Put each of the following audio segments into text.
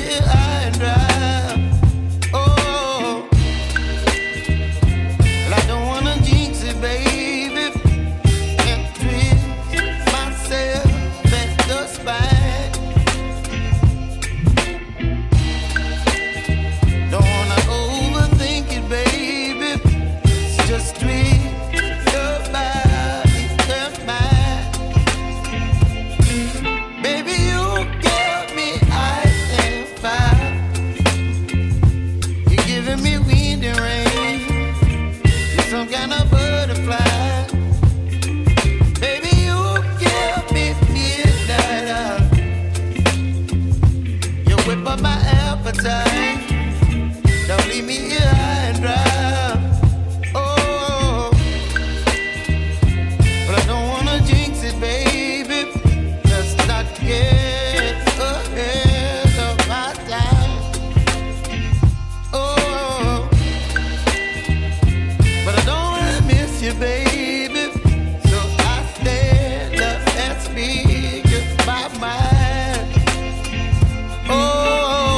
me high and dry. Oh, and I don't wanna jinx it, baby, and twist myself at the spine. Don't wanna overthink it, baby, it's just twist. Don't leave me here high and dry. Oh, but I don't wanna jinx it, baby. Let's not get ahead of my time. Oh, but I don't wanna miss you, baby. So I stand up and speak my mind. Oh.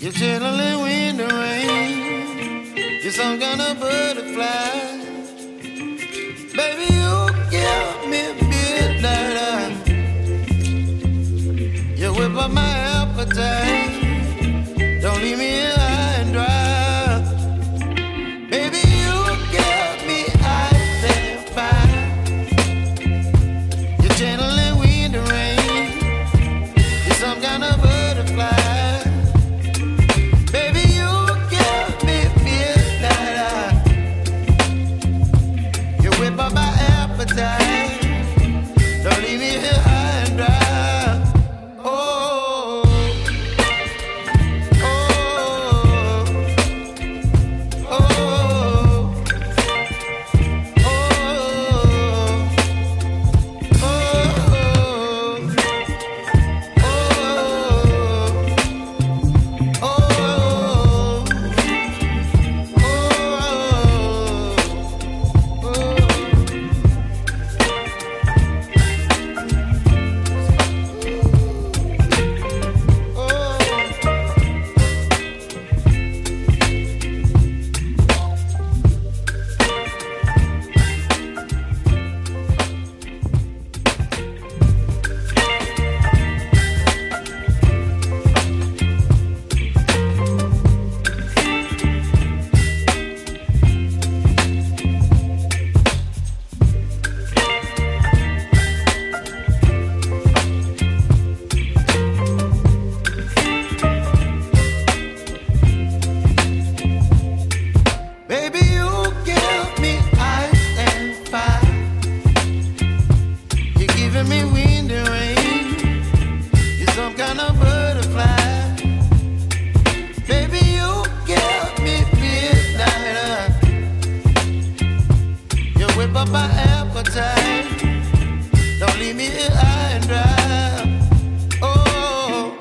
You're chilling when the rain, you're some kind of butterfly. Baby, you give me midnight oil. You whip up my appetite, don't leave me high and dry. Baby, you give me ice and fire. You're chilling when the rain, you're some kind of butterfly. Don't leave me here high and dry. Oh, oh, oh, oh, oh, oh, oh, oh. Me wind and rain, you're some kind of butterfly. Baby, you give me midnight. You whip up my appetite. Don't leave me here high and dry. Oh,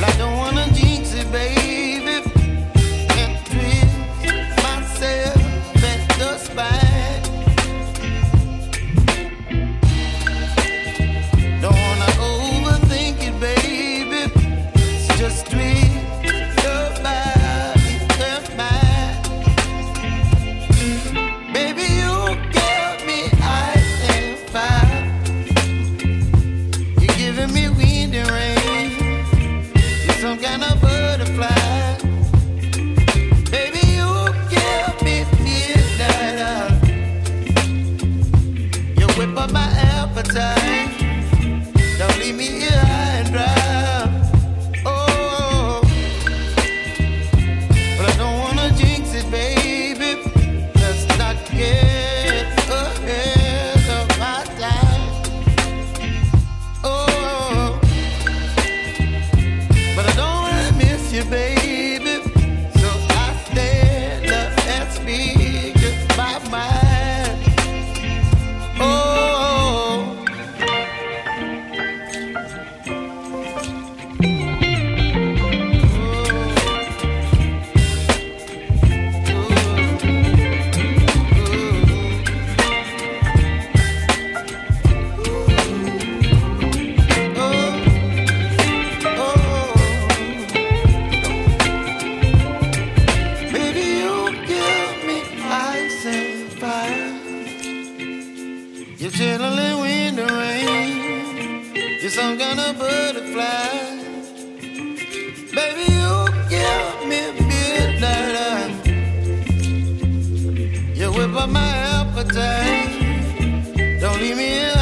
but I don't wanna jinx it, baby, and twist myself at the spine. Some kind of butterfly. Baby, you give me midnight. You whip up my appetite. Don't leave me here high and dry. Oh, but I don't wanna jinx it, baby. Let's not get ahead of my time. Oh, but I don't my appetite. Don't leave me alone.